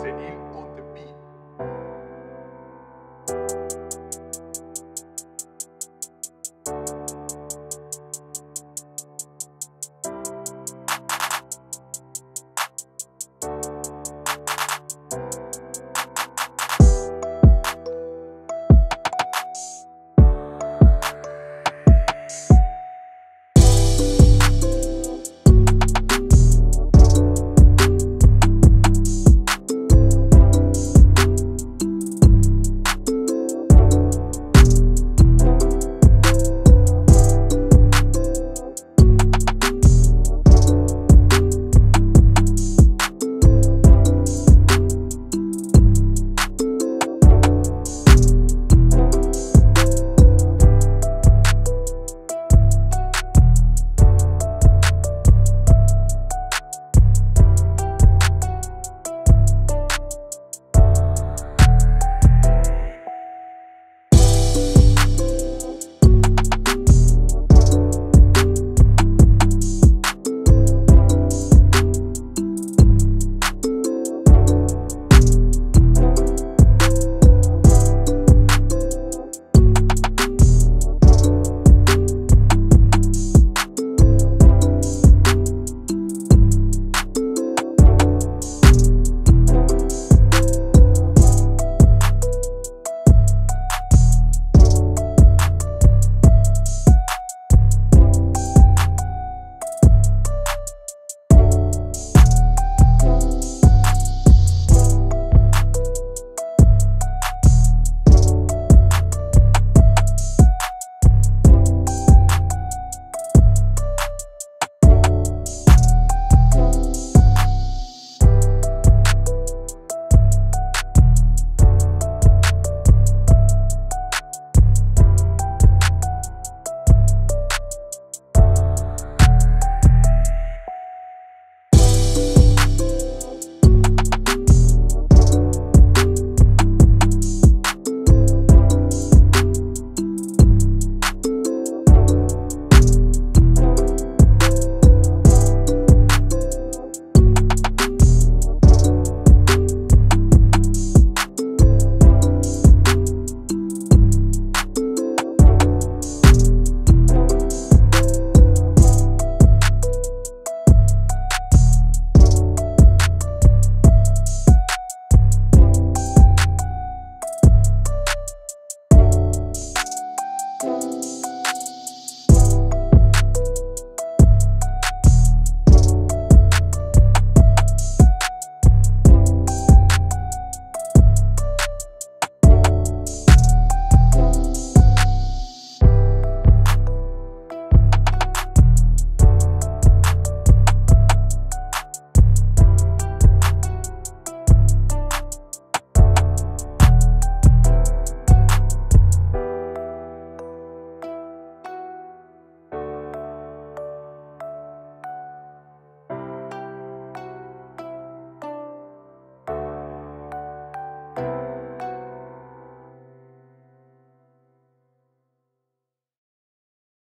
It's an ill on the beat.